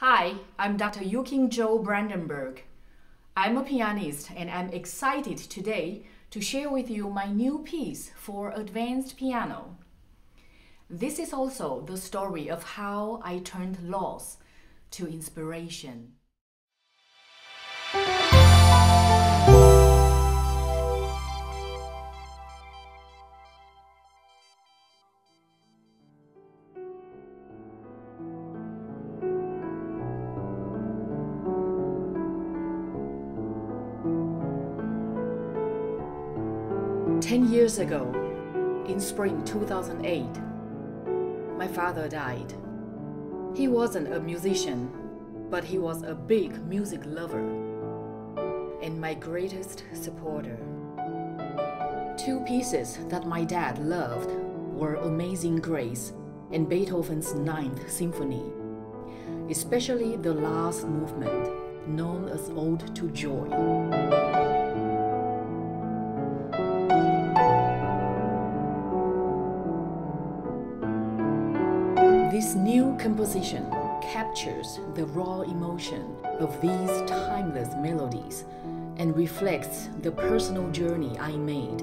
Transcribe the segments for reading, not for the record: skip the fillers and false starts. Hi, I'm Dr. Yuking Chou Brandenburgh. I'm a pianist and I'm excited today to share with you my new piece for advanced piano. This is also the story of how I turned loss to inspiration. Ten years ago, in spring 2008, my father died. He wasn't a musician, but he was a big music lover and my greatest supporter. Two pieces that my dad loved were Amazing Grace and Beethoven's Ninth Symphony, especially the last movement, known as Ode to Joy. This new composition captures the raw emotion of these timeless melodies and reflects the personal journey I made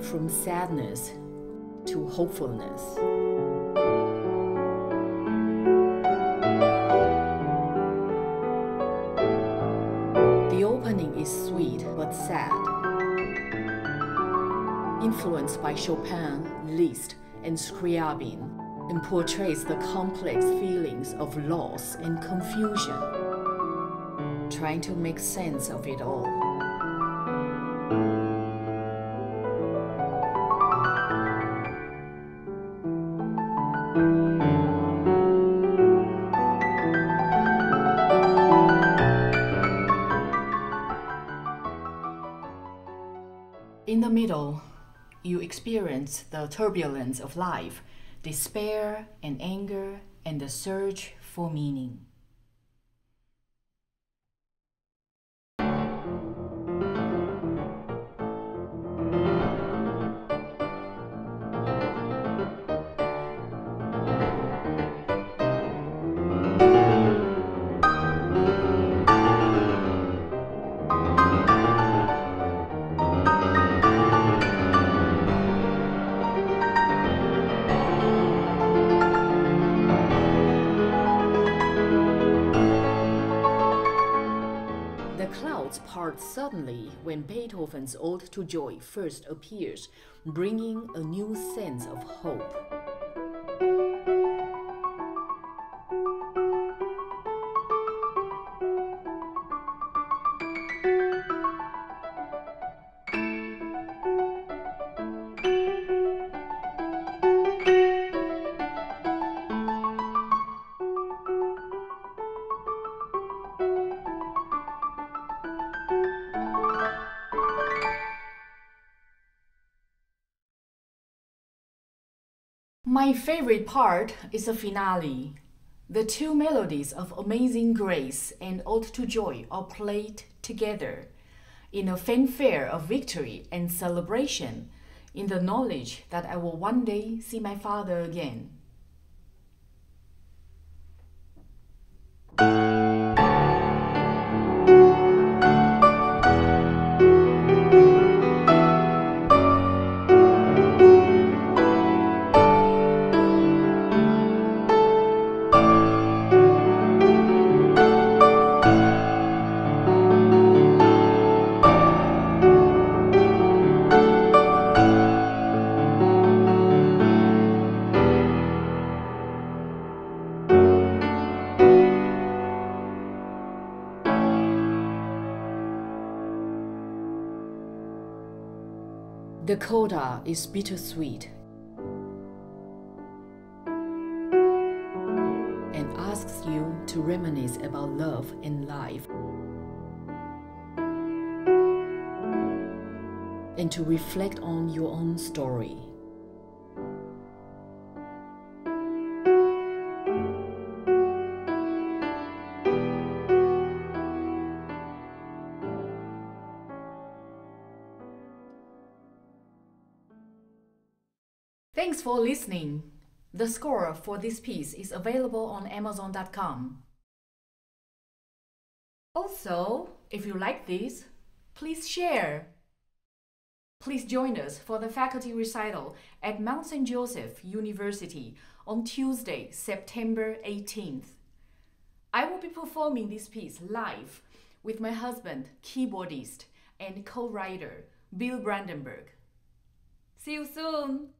from sadness to hopefulness. The opening is sweet but sad, influenced by Chopin, Liszt, and Scriabin, and portrays the complex feelings of loss and confusion, trying to make sense of it all. In the middle, you experience the turbulence of life, despair and anger, and the search for meaning. Part suddenly when Beethoven's Ode to Joy first appears, bringing a new sense of hope. My favorite part is the finale. The two melodies of Amazing Grace and Ode to Joy are played together in a fanfare of victory and celebration, in the knowledge that I will one day see my father again. The coda is bittersweet and asks you to reminisce about love and life, and to reflect on your own story. Thanks for listening. The score for this piece is available on Amazon.com. Also, if you like this, please share. Please join us for the faculty recital at Mount St. Joseph University on Tuesday, September 18th. I will be performing this piece live with my husband, keyboardist, and co-writer, Bill Brandenburgh. See you soon!